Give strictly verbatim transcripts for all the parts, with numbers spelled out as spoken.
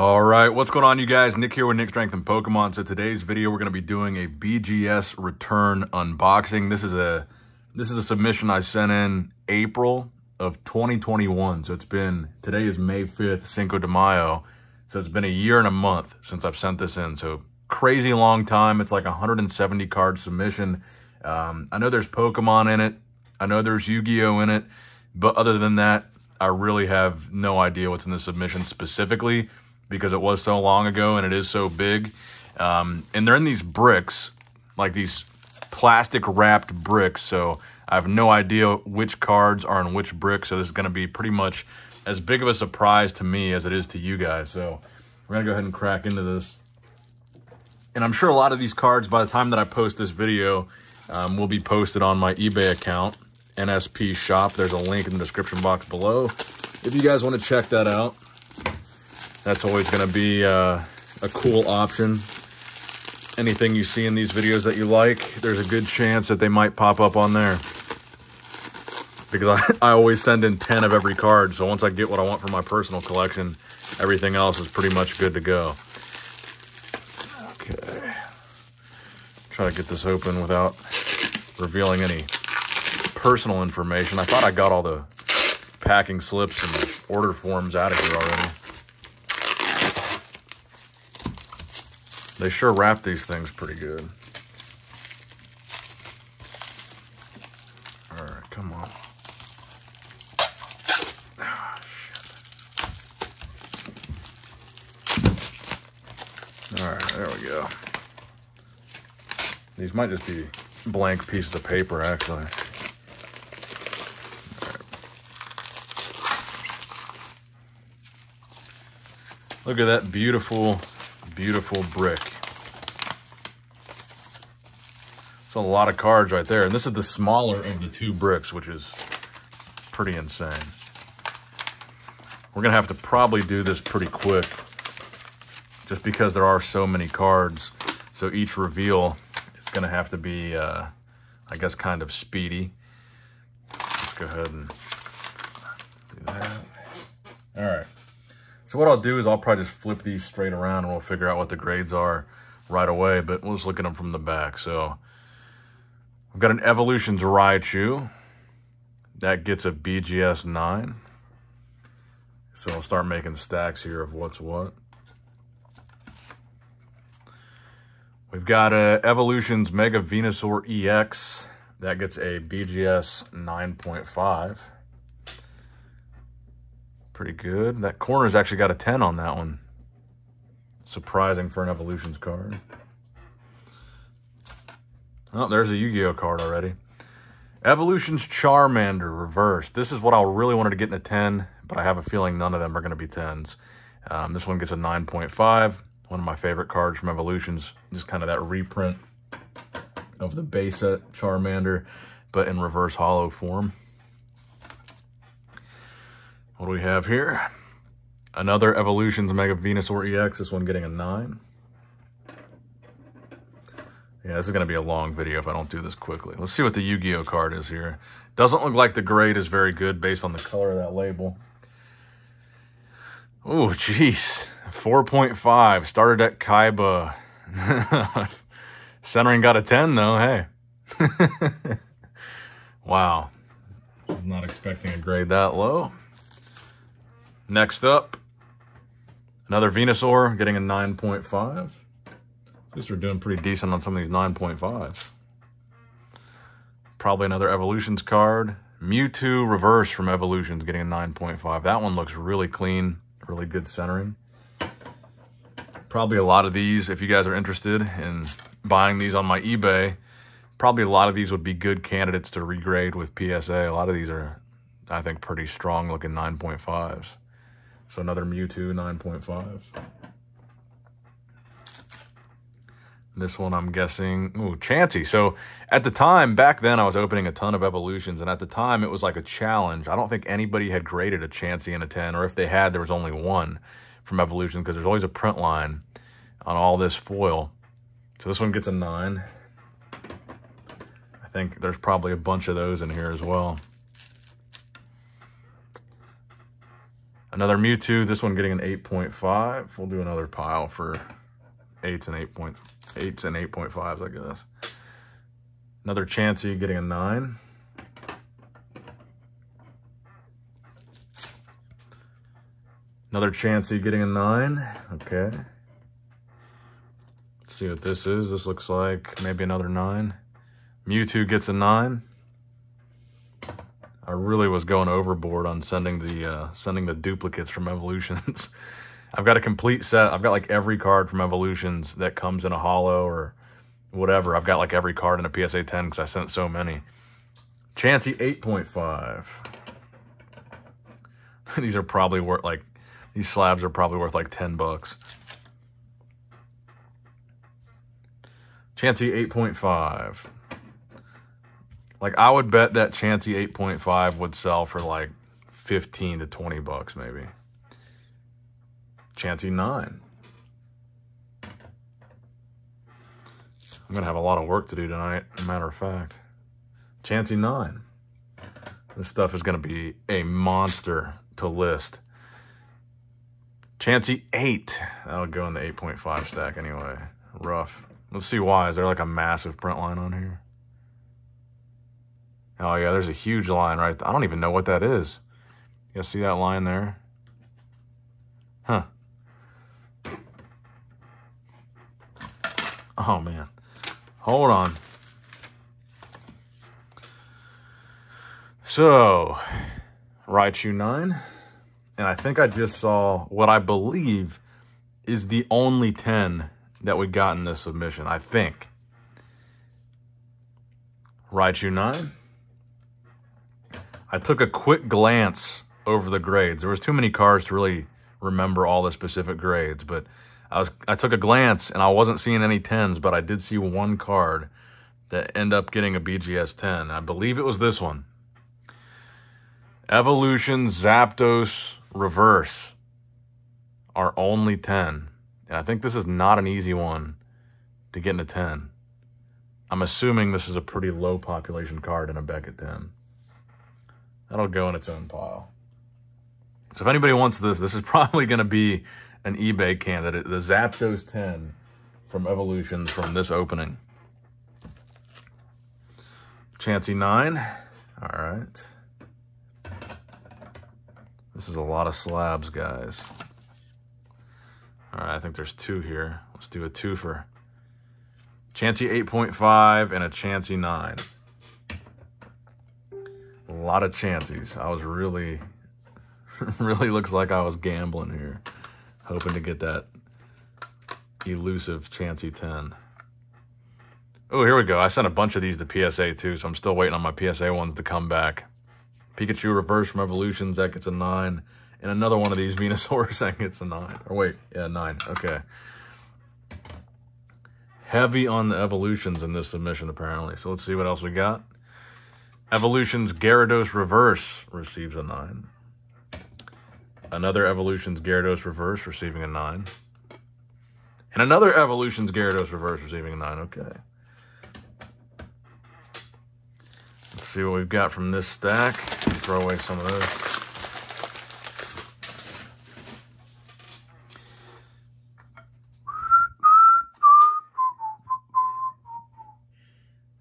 All right, what's going on, you guys? Nick here with Nick Strength and Pokemon. So today's video, we're going to be doing a B G S return unboxing. This is a this is a submission I sent in April of twenty twenty-one. So it's been, today is May fifth, Cinco de Mayo. So it's been a year and a month since I've sent this in. So crazy long time. It's like a one hundred seventy card submission. Um, I know there's Pokemon in it. I know there's Yu-Gi-Oh in it. But other than that, I really have no idea what's in this submission specifically, because it was so long ago and it is so big. Um, and they're in these bricks, like these plastic wrapped bricks. So I have no idea which cards are in which brick. So this is gonna be pretty much as big of a surprise to me as it is to you guys. So we're gonna go ahead and crack into this. And I'm sure a lot of these cards, by the time that I post this video, um, will be posted on my eBay account, N S P Shop. There's a link in the description box below if you guys wanna check that out. That's always going to be uh, a cool option. Anything you see in these videos that you like, there's a good chance that they might pop up on there, because I, I always send in ten of every card. So once I get what I want for my personal collection, everything else is pretty much good to go. Okay. Try to get this open without revealing any personal information. I thought I got all the packing slips and order forms out of here already. They sure wrap these things pretty good. All right, come on. Oh, shit. All right, there we go. These might just be blank pieces of paper, actually. All right. Look at that beautiful... beautiful brick. It's a lot of cards right there, and this is the smaller of the two bricks, which is pretty insane. We're gonna have to probably do this pretty quick, just because there are so many cards. So each reveal is gonna have to be, uh, I guess, kind of speedy. Let's go ahead and do that. All right. So what I'll do is I'll probably just flip these straight around and we'll figure out what the grades are right away, but we'll just look at them from the back. So we've got an Evolutions Raichu. That gets a B G S nine. So I'll start making stacks here of what's what. We've got a Evolutions Mega Venusaur E X. That gets a B G S nine point five. Pretty good. That corner's actually got a ten on that one. Surprising for an Evolutions card. Oh, there's a Yu-Gi-Oh card already. Evolutions Charmander reverse. This is what I really wanted to get in a ten, but I have a feeling none of them are going to be tens. Um, this one gets a nine point five. One of my favorite cards from Evolutions. Just kind of that reprint of the base set Charmander, but in reverse hollow form. What do we have here? Another Evolutions Mega Venusaur E X, this one getting a nine. Yeah, this is gonna be a long video if I don't do this quickly. Let's see what the Yu-Gi-Oh card is here. Doesn't look like the grade is very good based on the color of that label. Oh, jeez, four point five, Starter Deck Kaiba. Centering got a ten though, hey. Wow, I'm not expecting a grade that low. Next up, another Venusaur getting a nine point five. At least we're doing pretty decent on some of these nine point fives. Probably another Evolutions card. Mewtwo reverse from Evolutions getting a nine point five. That one looks really clean, really good centering. Probably a lot of these, if you guys are interested in buying these on my eBay, probably a lot of these would be good candidates to regrade with P S A. A lot of these are, I think, pretty strong looking nine point fives. So another Mewtwo nine point five. This one I'm guessing, ooh, Chansey. So at the time, back then I was opening a ton of Evolutions, and at the time it was like a challenge. I don't think anybody had graded a Chansey in a ten, or if they had, there was only one from Evolution, because there's always a print line on all this foil. So this one gets a nine. I think there's probably a bunch of those in here as well. Another Mewtwo, this one getting an eight point five. We'll do another pile for eights and eight point eights and eight point fives, I guess. Another Chansey getting a nine. Another Chansey getting a nine. Okay. Let's see what this is. This looks like maybe another nine. Mewtwo gets a nine. I really was going overboard on sending the uh, sending the duplicates from Evolutions. I've got a complete set. I've got like every card from Evolutions that comes in a holo or whatever. I've got like every card in a P S A ten because I sent so many. Chansey eight point five. These are probably worth like these slabs are probably worth like ten bucks. Chansey eight point five. Like, I would bet that Chansey eight point five would sell for, like, fifteen to twenty bucks, maybe. Chansey nine. I'm going to have a lot of work to do tonight, as a matter of fact. Chansey nine. This stuff is going to be a monster to list. Chansey eight. That'll go in the eight point five stack anyway. Rough. Let's see why. Is there, like, a massive print line on here? Oh, yeah, there's a huge line right there. I don't even know what that is. You guys see that line there? Huh. Oh, man. Hold on. So, Raichu nine. And I think I just saw what I believe is the only ten that we got in this submission, I think. Raichu nine. I took a quick glance over the grades. There was too many cards to really remember all the specific grades, but I was I took a glance and I wasn't seeing any tens, but I did see one card that ended up getting a B G S ten. I believe it was this one. Evolution Zapdos Reverse are only ten. And I think this is not an easy one to get in a ten. I'm assuming this is a pretty low population card in a Beckett ten. That'll go in its own pile. So if anybody wants this, this is probably going to be an eBay candidate. The Zapdos ten from Evolutions from this opening. Chansey nine. All right. This is a lot of slabs, guys. All right, I think there's two here. Let's do a twofer. Chansey eight point five and a Chansey nine. A lot of Chanseys. I was really, really looks like I was gambling here. Hoping to get that elusive Chansey ten. Oh, here we go. I sent a bunch of these to P S A too, so I'm still waiting on my P S A ones to come back. Pikachu Reverse from Evolutions, that gets a nine. And another one of these Venusaurs, that gets a nine. Or wait, yeah, nine. Okay. Heavy on the Evolutions in this submission, apparently. So let's see what else we got. Evolutions Gyarados Reverse receives a nine. Another Evolutions Gyarados Reverse receiving a nine. And another Evolutions Gyarados Reverse receiving a nine. Okay. Let's see what we've got from this stack. Throw away some of this.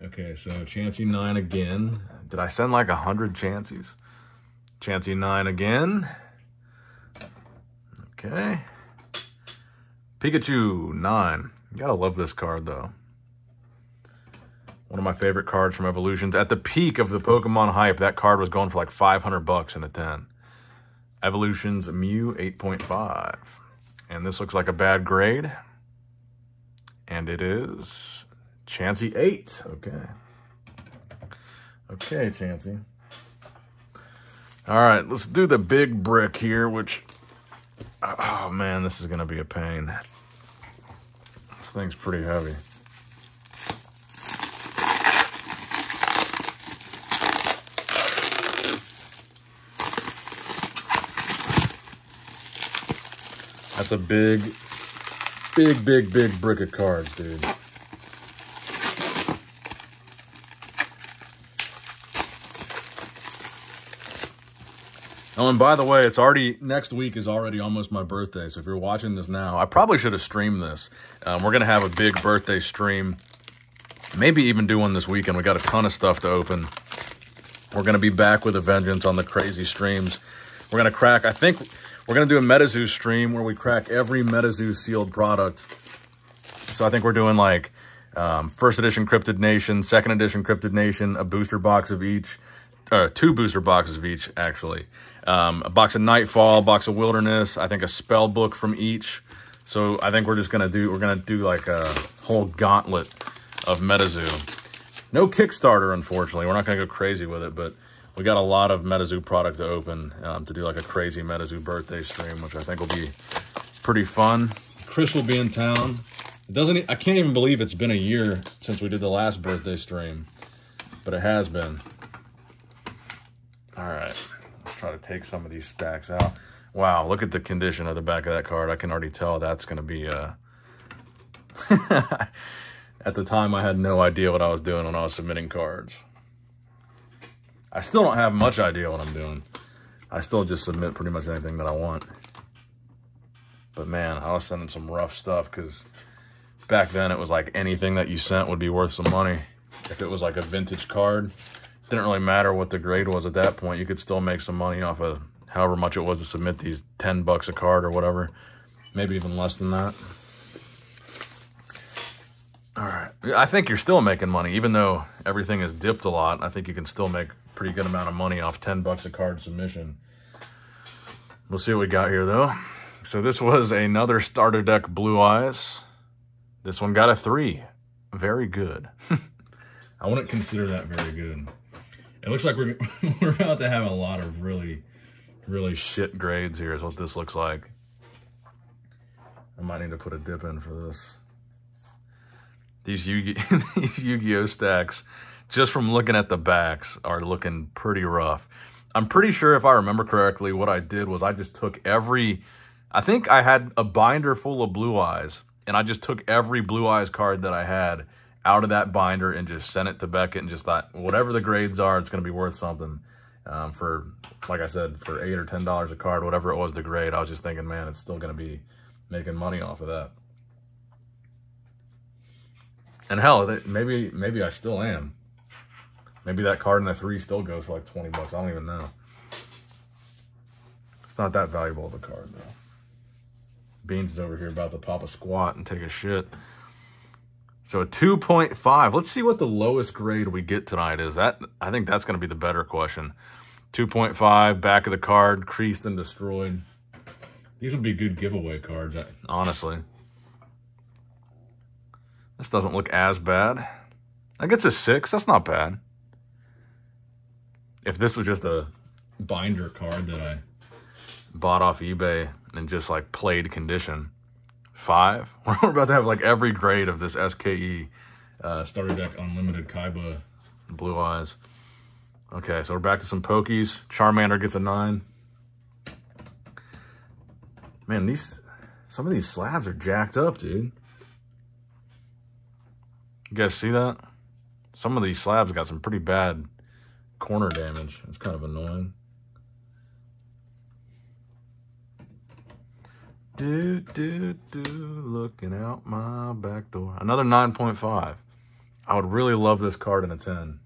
Okay, so Chansey nine again. Did I send like a hundred Chanseys? Chansey nine again. Okay. Pikachu nine. You gotta love this card though. One of my favorite cards from Evolutions. At the peak of the Pokemon hype, that card was going for like five hundred bucks in a ten. Evolutions Mew eight point five. And this looks like a bad grade. And it is. Chansey eight. Okay. Okay, Chansey. All right, let's do the big brick here, which, oh man, this is going to be a pain. This thing's pretty heavy. That's a big, big, big, big brick of cards, dude. Oh, and by the way, it's already, next week is already almost my birthday. So if you're watching this now, I probably should have streamed this. Um, we're going to have a big birthday stream, maybe even do one this weekend. We got a ton of stuff to open. We're going to be back with a vengeance on the crazy streams. We're going to crack, I think we're going to do a MetaZoo stream where we crack every MetaZoo sealed product. So I think we're doing like um, first edition Cryptid Nation, second edition Cryptid Nation, a booster box of each. Uh, two booster boxes of each, actually. Um, a box of Nightfall, a box of Wilderness, I think a spell book from each. So I think we're just going to do, we're going to do like a whole gauntlet of MetaZoo. No Kickstarter, unfortunately. We're not going to go crazy with it, but we got a lot of MetaZoo product to open um, to do like a crazy MetaZoo birthday stream, which I think will be pretty fun. Chris will be in town. It doesn't, I can't even believe it's been a year since we did the last birthday stream, but it has been. All right, let's try to take some of these stacks out. Wow, look at the condition of the back of that card. I can already tell that's going to be... Uh... At the time, I had no idea what I was doing when I was submitting cards. I still don't have much idea what I'm doing. I still just submit pretty much anything that I want. But man, I was sending some rough stuff because back then it was like anything that you sent would be worth some money. If it was like a vintage card, didn't really matter what the grade was at that point. You could still make some money off of however much it was to submit these ten bucks a card or whatever. Maybe even less than that. All right. I think you're still making money. Even though everything has dipped a lot, I think you can still make a pretty good amount of money off ten bucks a card submission. Let's see what we got here, though. So this was another Starter Deck Blue Eyes. This one got a three. Very good. I wouldn't consider that very good. It looks like we're, we're about to have a lot of really, really shit grades here is what this looks like. I might need to put a dip in for this. These Yu-Gi-Oh! These Yu-Gi-Oh! Stacks, just from looking at the backs, are looking pretty rough. I'm pretty sure, if I remember correctly, what I did was I just took every... I think I had a binder full of Blue Eyes, and I just took every Blue Eyes card that I had out of that binder and just sent it to Beckett and just thought, whatever the grades are, it's going to be worth something. Um, for, like I said, for eight or ten dollars a card, whatever it was the grade, I was just thinking, man, it's still going to be making money off of that. And hell, maybe maybe I still am. Maybe that card in the three still goes for like twenty bucks. I don't even know. It's not that valuable of a card, though. Beans is over here about to pop a squat and take a shit. So a two point five. Let's see what the lowest grade we get tonight is. That I think that's going to be the better question. two point five, back of the card, creased and destroyed. These would be good giveaway cards, honestly. This doesn't look as bad. That gets a six. That's not bad. If this was just a binder card that I bought off eBay and just like played condition... Five. We're about to have like every grade of this S K E uh, Starter Deck Unlimited Kaiba Blue Eyes. Okay, so we're back to some Pokies. Charmander gets a nine. Man, these some of these slabs are jacked up, dude. You guys see that? Some of these slabs got some pretty bad corner damage. That's kind of annoying. Do, do, do, looking out my back door. Another nine point five. I would really love this card in a ten.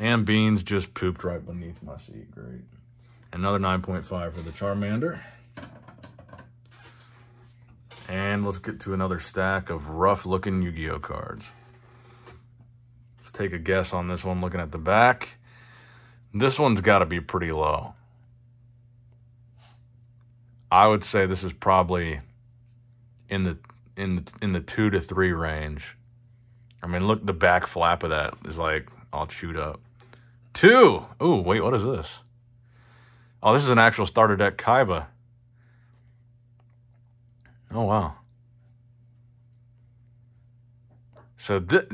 And Beans just pooped right beneath my seat. Great. Another nine point five for the Charmander. And let's get to another stack of rough-looking Yu-Gi-Oh cards. Let's take a guess on this one looking at the back. This one's got to be pretty low. I would say this is probably in the in the, in the two to three range. I mean, look, the back flap of that is like all chewed up. Two. Oh, wait, what is this? Oh, this is an actual Starter Deck Kaiba. Oh wow. So th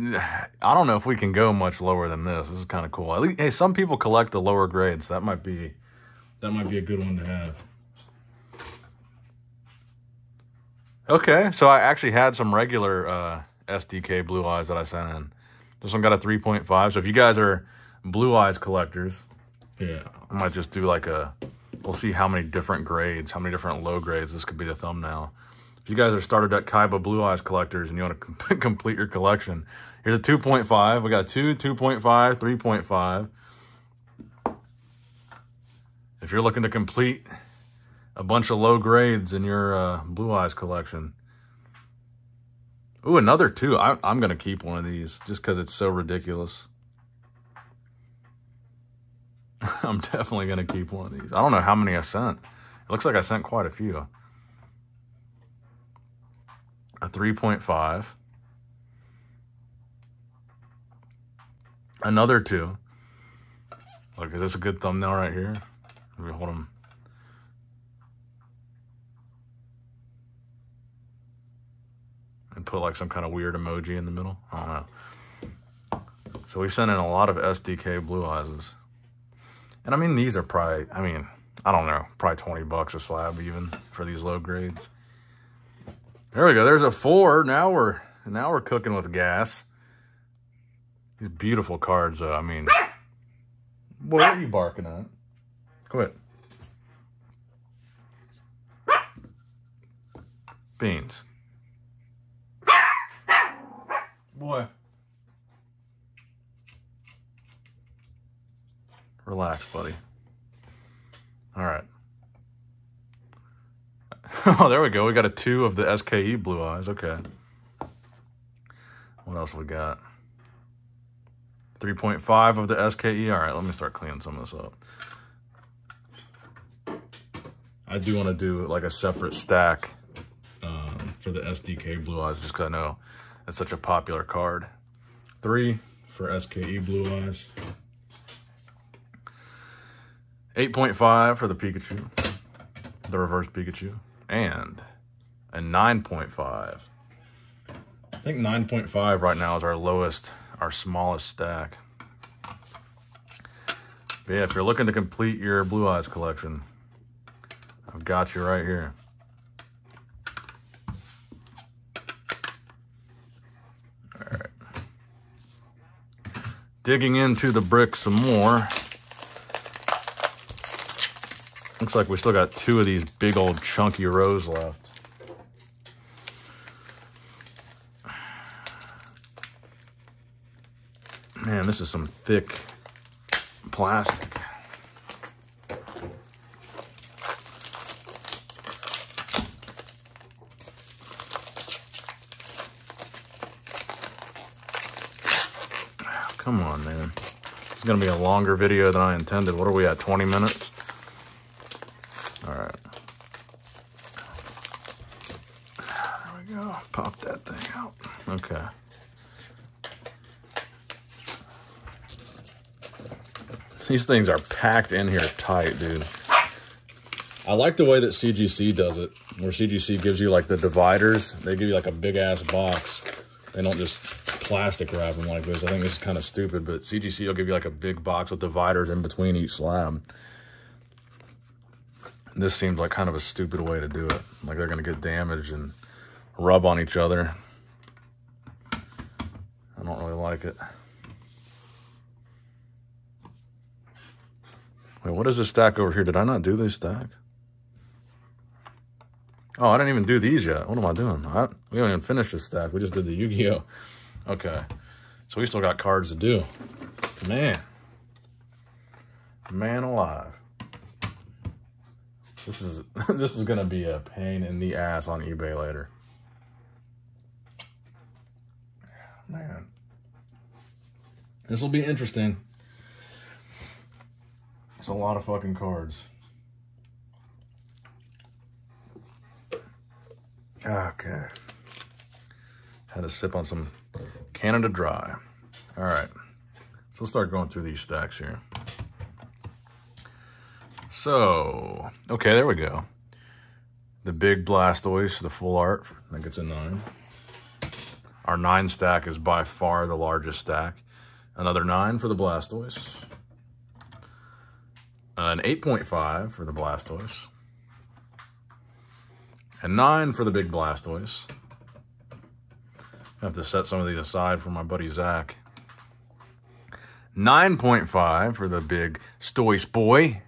I don't know if we can go much lower than this. This is kind of cool. At least, hey, some people collect the lower grades. That might be, that might be a good one to have. Okay, so I actually had some regular uh, S D K Blue Eyes that I sent in. This one got a three point five. So if you guys are Blue Eyes collectors, yeah, I might just do like a, we'll see how many different grades, how many different low grades. This could be the thumbnail. If you guys are Starter Deck Kaiba Blue Eyes collectors and you want to com complete your collection, here's a two point five. We got two, two point five, three point five. If you're looking to complete a bunch of low grades in your uh, Blue Eyes collection. Ooh, another two. I, I'm going to keep one of these just because it's so ridiculous. I'm definitely going to keep one of these. I don't know how many I sent. It looks like I sent quite a few. A three point five. Another two. Look, is this a good thumbnail right here? Let me hold them. And put like some kind of weird emoji in the middle. I don't know. So we sent in a lot of S D K Blue Eyes. And I mean, these are probably, I mean, I don't know, probably twenty bucks a slab even for these low grades. There we go. There's a four. Now we're, now we're cooking with gas. These beautiful cards though. I mean, what are you barking at? Quit. Beans. Boy. Relax, buddy. All right. Oh, there we go. We got a two of the S K E Blue Eyes. Okay. What else we got? three point five of the S K E. All right, let me start cleaning some of this up. I do want to do like a separate stack um, for the S D K Blue Eyes just because I know that's such a popular card. Three for S K E Blue Eyes. eight point five for the Pikachu, the reverse Pikachu, and a nine point five. I think nine point five right now is our lowest, our smallest stack. But yeah, if you're looking to complete your Blue Eyes collection, I've got you right here. All right. Digging into the brick some more. Looks like we still got two of these big old chunky rows left. Man, this is some thick plastic. Come on, man. It's gonna be a longer video than I intended. What are we at, twenty minutes? All right. There we go. Pop that thing out. Okay. These things are packed in here tight, dude. I like the way that C G C does it, where C G C gives you like the dividers. They give you like a big ass box. They don't just plastic wrap them like this. I think this is kind of stupid, but C G C will give you like a big box with dividers in between each slab. This seems like kind of a stupid way to do it. Like they're going to get damaged and rub on each other. I don't really like it. Wait, what is this stack over here? Did I not do this stack? Oh, I didn't even do these yet. What am I doing? I, we haven't even finished this stack. We just did the Yu-Gi-Oh. Okay. So we still got cards to do. Man. Man alive. This is this is gonna be a pain in the ass on eBay later. Man, this will be interesting. It's a lot of fucking cards. Okay, had to sip on some Canada Dry. All right, so let's start going through these stacks here. So, okay, there we go. The big Blastoise, the full art. I think it's a nine. Our nine stack is by far the largest stack. Another nine for the Blastoise. An eight point five for the Blastoise. A nine for the big Blastoise. I have to set some of these aside for my buddy Zach. nine point five for the big Stoice boy.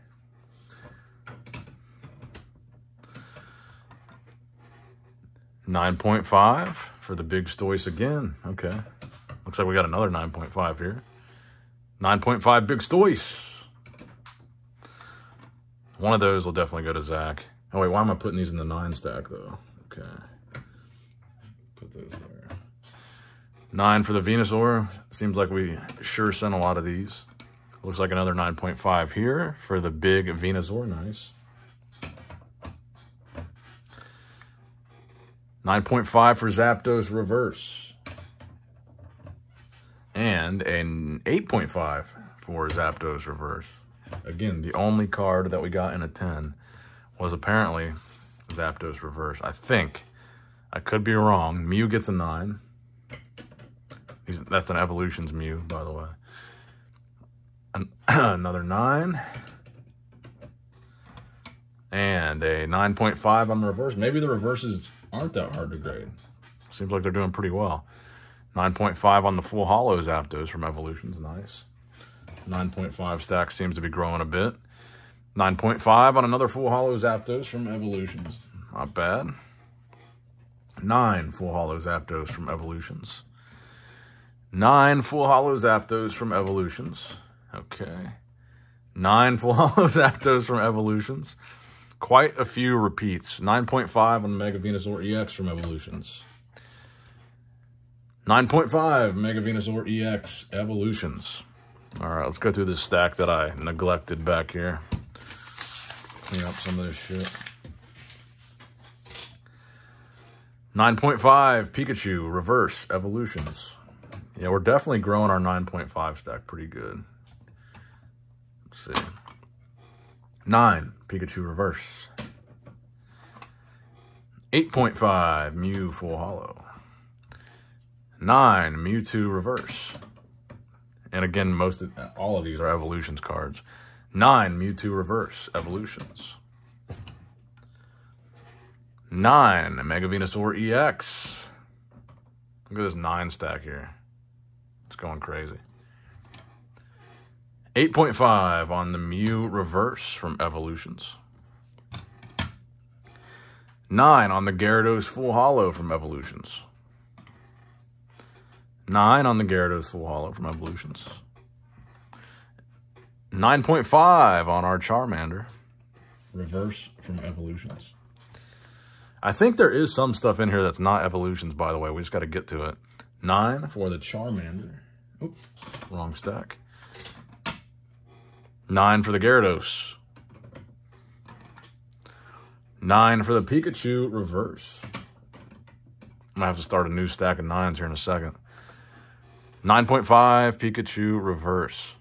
nine point five for the big Stoice again. Okay. Looks like we got another nine point five here. nine point five big Stoice. One of those will definitely go to Zach. Oh, wait, why am I putting these in the nine stack, though? Okay. Put those there. Nine for the Venusaur. Seems like we sure sent a lot of these. Looks like another nine point five here for the big Venusaur. Nice. nine point five for Zapdos Reverse. And an eight point five for Zapdos Reverse. Again, the only card that we got in a ten was apparently Zapdos Reverse. I think. I could be wrong. Mew gets a nine. He's, that's an Evolutions Mew, by the way. An, another nine. And a nine point five on the reverse. Maybe the reverses aren't that hard to grade. Seems like they're doing pretty well. nine point five on the full holo Zapdos from Evolutions. Nice. nine point five stack seems to be growing a bit. nine point five on another full holo Zapdos from Evolutions. Not bad. nine full holo Zapdos from Evolutions. nine full holo Zapdos from Evolutions. Okay. nine full holo Zapdos from Evolutions. Quite a few repeats. nine point five on the Mega Venusaur E X from Evolutions. nine point five Mega Venusaur E X Evolutions. All right, let's go through this stack that I neglected back here. Clean up some of this shit. nine point five Pikachu Reverse Evolutions. Yeah, we're definitely growing our nine point five stack pretty good. Let's see. nine Pikachu Reverse. eight point five Mew Full Holo. nine Mewtwo Reverse. And again, most of, all of these are Evolutions cards. nine Mewtwo Reverse Evolutions. nine Mega Venusaur E X. Look at this nine stack here. It's going crazy. eight point five on the Mew Reverse from Evolutions. nine on the Gyarados Full Holo from Evolutions. nine on the Gyarados Full Holo from Evolutions. nine point five on our Charmander Reverse from Evolutions. I think there is some stuff in here that's not Evolutions, by the way. We just got to get to it. nine for the Charmander. Oops, wrong stack. nine for the Gyarados. nine for the Pikachu Reverse. I'm going to have to start a new stack of nines here in a second. nine point five Pikachu Reverse.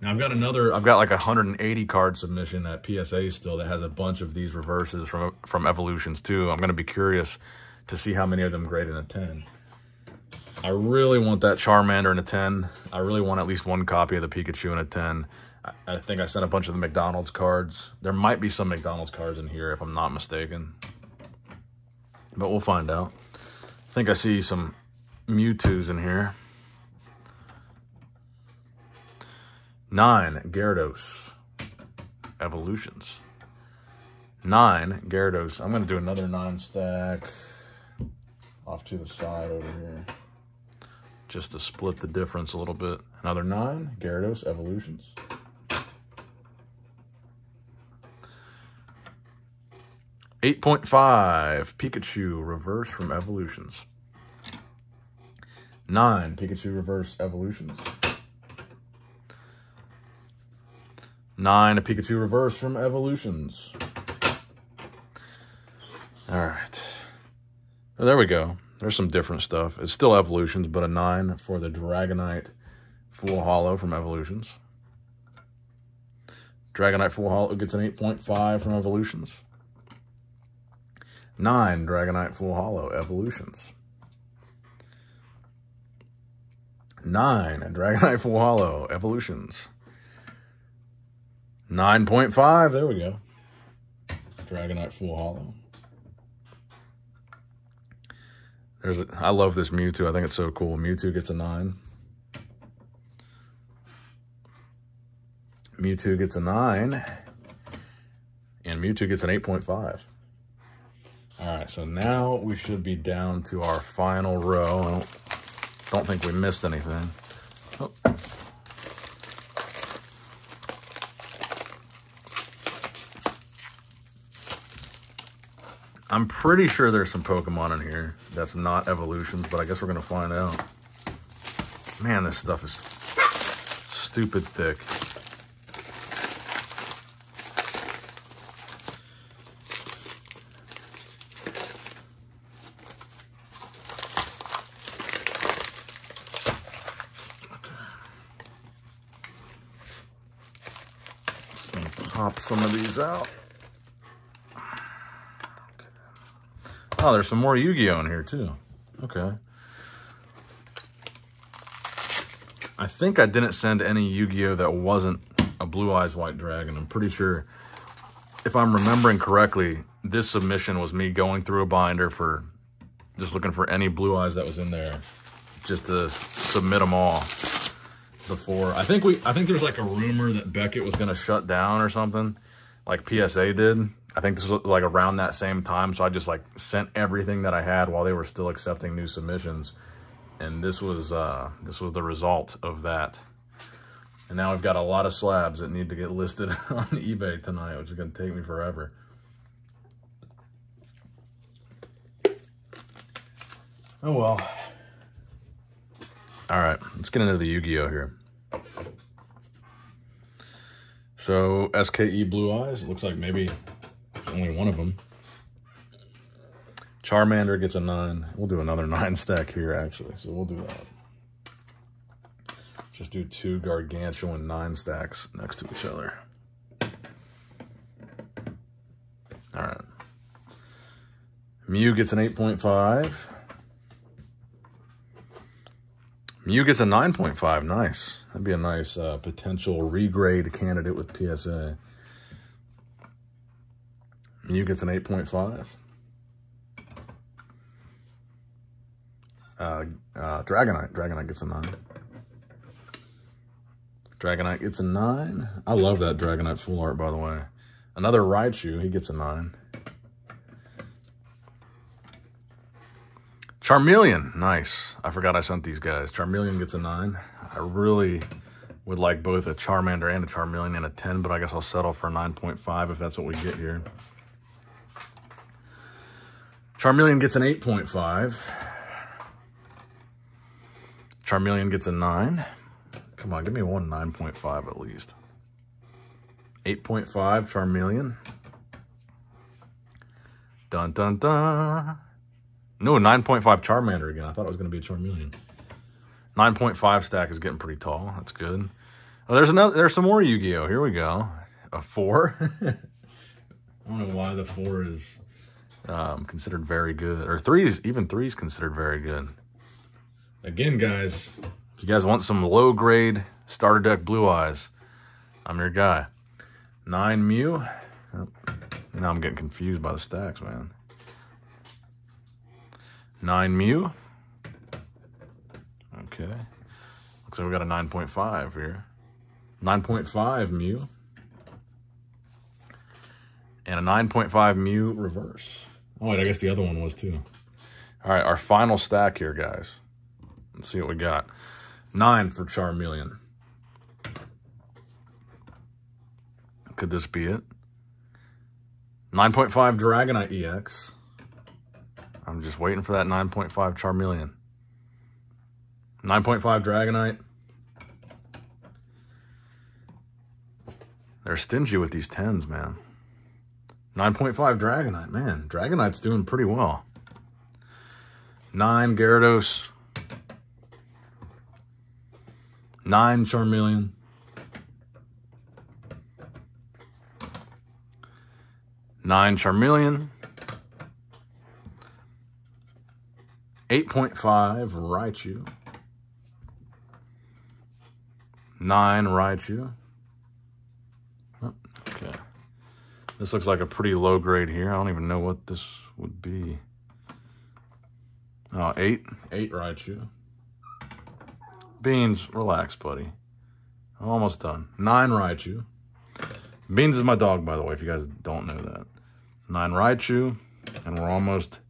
Now I've got another, I've got like a one hundred eighty card submission at P S A still that has a bunch of these reverses from, from Evolutions too. I'm going to be curious to see how many of them grade in a ten. I really want that Charmander in a ten. I really want at least one copy of the Pikachu in a ten. I, I think I sent a bunch of the McDonald's cards. There might be some McDonald's cards in here if I'm not mistaken. But we'll find out. I think I see some Mewtwo's in here. nine Gyarados Evolutions. nine Gyarados. I'm going to do another nine stack off to the side over here just to split the difference a little bit. Another nine Gyarados Evolutions. eight point five Pikachu Reverse from Evolutions. nine Pikachu Reverse Evolutions. nine a Pikachu Reverse from Evolutions. All right. Well, there we go. There's some different stuff. It's still Evolutions, but a nine for the Dragonite Full Holo from Evolutions. Dragonite Full Holo gets an eight point five from Evolutions. nine Dragonite Full Holo Evolutions. nine Dragonite Full Holo Evolutions. nine point five, there we go. Dragonite Full Holo. There's a, I love this Mewtwo. I think it's so cool. Mewtwo gets a nine. Mewtwo gets a nine. And Mewtwo gets an eight point five. All right, so now we should be down to our final row. I don't, don't think we missed anything. Oh. I'm pretty sure there's some Pokemon in here that's not evolutions, but I guess we're going to find out. Man, this stuff is stupid thick. Pop some of these out. Okay. Oh, there's some more Yu-Gi-Oh in here too. Okay. I think I didn't send any Yu-Gi-Oh that wasn't a Blue Eyes White Dragon. I'm pretty sure, if I'm remembering correctly, this submission was me going through a binder for just looking for any Blue Eyes that was in there, just to submit them all. Before I think we I think there's like a rumor that Beckett was gonna shut down or something, like P S A did. I think this was like around that same time, so I just like sent everything that I had while they were still accepting new submissions, and this was uh this was the result of that. And now we've got a lot of slabs that need to get listed on eBay tonight, which is gonna take me forever. Oh well. All right, let's get into the Yu-Gi-Oh here. So, S K E Blue Eyes, it looks like maybe only one of them. Charmander gets a nine. We'll do another nine stack here, actually, so we'll do that. Just do two gargantuan nine stacks next to each other. All right. Mew gets an eight point five. Mew gets a nine point five. Nice. That'd be a nice uh, potential regrade candidate with P S A. Mew gets an eight point five. Uh, uh, Dragonite. Dragonite gets a nine. Dragonite gets a nine. I love that Dragonite full art, by the way. Another Raichu. He gets a nine. Charmeleon, nice. I forgot I sent these guys. Charmeleon gets a nine. I really would like both a Charmander and a Charmeleon and a ten, but I guess I'll settle for a nine point five if that's what we get here. Charmeleon gets an eight point five. Charmeleon gets a nine. Come on, give me one nine point five at least. eight point five Charmeleon. Dun, dun, dun. No, nine point five Charmander again. I thought it was going to be a Charmeleon. nine point five stack is getting pretty tall. That's good. Oh, there's another. There's some more Yu-Gi-Oh. Here we go. A four. I don't know why the four is um, considered very good. Or threes, even three is considered very good. Again, guys, if you guys want some low-grade starter deck Blue Eyes, I'm your guy. Nine Mew. Oh, now I'm getting confused by the stacks, man. Nine Mew. Okay. Looks like we got a nine point five here. nine point five Mew. And a nine point five Mew reverse. Oh, wait, I guess the other one was too. All right, our final stack here, guys. Let's see what we got. Nine for Charmeleon. Could this be it? nine point five Dragonite E X. I'm just waiting for that nine point five Charmeleon. nine point five Dragonite. They're stingy with these tens, man. nine point five Dragonite. Man, Dragonite's doing pretty well. nine Gyarados. nine Charmeleon. nine Charmeleon. eight point five Raichu. nine Raichu. Oh, okay. This looks like a pretty low grade here. I don't even know what this would be. Oh, eight. eight Raichu. Beans, relax, buddy. I'm almost done. nine Raichu. Beans is my dog, by the way, if you guys don't know that. Nine Raichu, and we're almost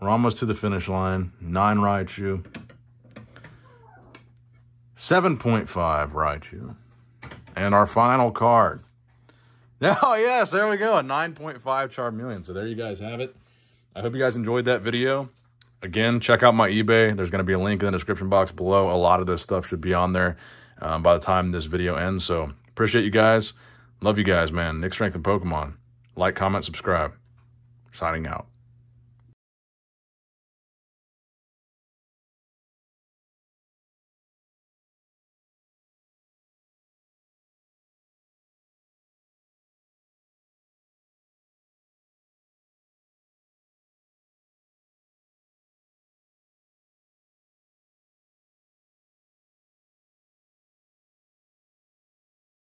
we're almost to the finish line. Nine Raichu. seven point five Raichu. And our final card. Oh, yes, there we go. A nine point five Charmeleon. So there you guys have it. I hope you guys enjoyed that video. Again, check out my eBay. There's going to be a link in the description box below. A lot of this stuff should be on there um, by the time this video ends. So appreciate you guys. Love you guys, man. Nick Strength and Pokemon. Like, comment, subscribe. Signing out.